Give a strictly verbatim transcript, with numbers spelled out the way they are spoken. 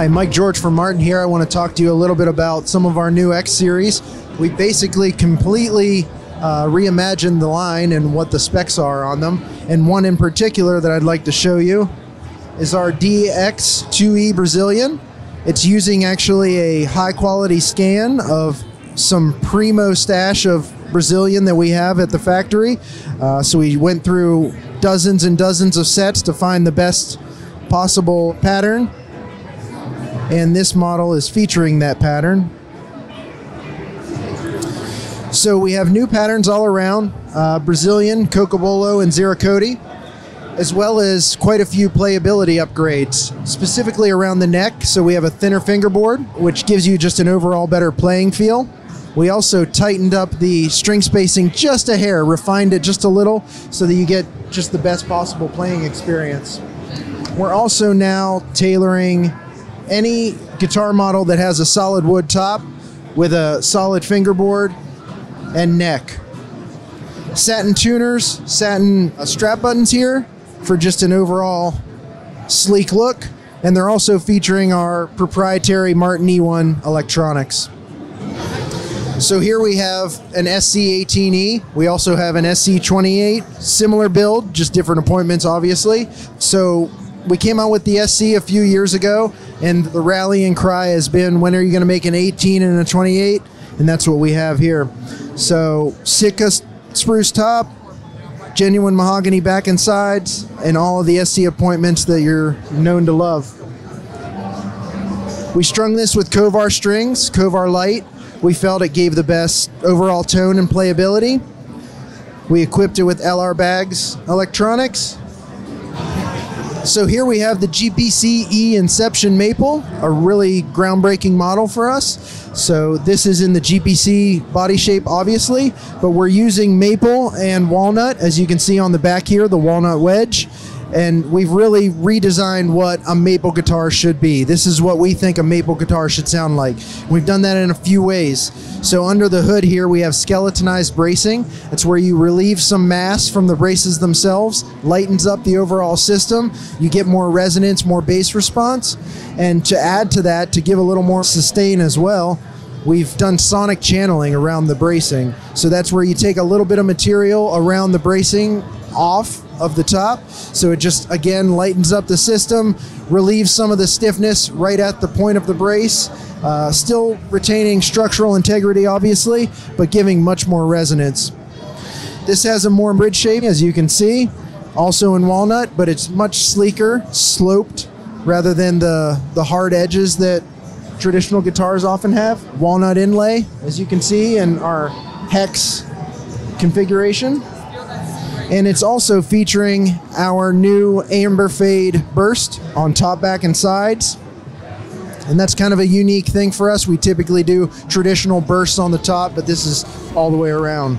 Hi, Mike George from Martin here. I want to talk to you a little bit about some of our new X series. We basically completely uh, reimagined the line and what the specs are on them. And one in particular that I'd like to show you is our D X two E Brazilian. It's using actually a high quality scan of some primo stash of Brazilian that we have at the factory. Uh, so we went through dozens and dozens of sets to find the best possible pattern. And this model is featuring that pattern. So we have new patterns all around, uh, Brazilian, Cocobolo, and Ziracote, as well as quite a few playability upgrades, specifically around the neck. So we have a thinner fingerboard, which gives you just an overall better playing feel. We also tightened up the string spacing just a hair, refined it just a little so that you get just the best possible playing experience. We're also now tailoring any guitar model that has a solid wood top with a solid fingerboard and neck. Satin tuners, satin strap buttons here for just an overall sleek look. And they're also featuring our proprietary Martin E one electronics. So here we have an S C eighteen E. We also have an S C twenty-eight, similar build, just different appointments, obviously. So we came out with the S C a few years ago, and the rallying cry has been, when are you going to make an eighteen and a twenty-eight? And that's what we have here. So Sitka spruce top, genuine mahogany back and sides, and all of the S C appointments that you're known to love. We strung this with Kovar strings, Kovar light. We felt it gave the best overall tone and playability. We equipped it with L R Baggs electronics. So here we have the G P C E Inception Maple, a really groundbreaking model for us. So this is in the G P C body shape, obviously, but we're using maple and walnut, as you can see on the back here, the walnut wedge. And we've really redesigned what a maple guitar should be. This is what we think a maple guitar should sound like. We've done that in a few ways. So under the hood here, we have skeletonized bracing. That's where you relieve some mass from the braces themselves, lightens up the overall system. You get more resonance, more bass response. And to add to that, to give a little more sustain as well, we've done sonic channeling around the bracing. So that's where you take a little bit of material around the bracing off of the top, so it just again lightens up the system, relieves some of the stiffness right at the point of the brace, uh, still retaining structural integrity obviously, but giving much more resonance. This has a more bridge shape, as you can see, also in walnut, but it's much sleeker, sloped, rather than the, the hard edges that traditional guitars often have. Walnut inlay, as you can see, in our hex configuration. And it's also featuring our new Amber Fade burst on top, back, and sides. And that's kind of a unique thing for us. We typically do traditional bursts on the top, but this is all the way around.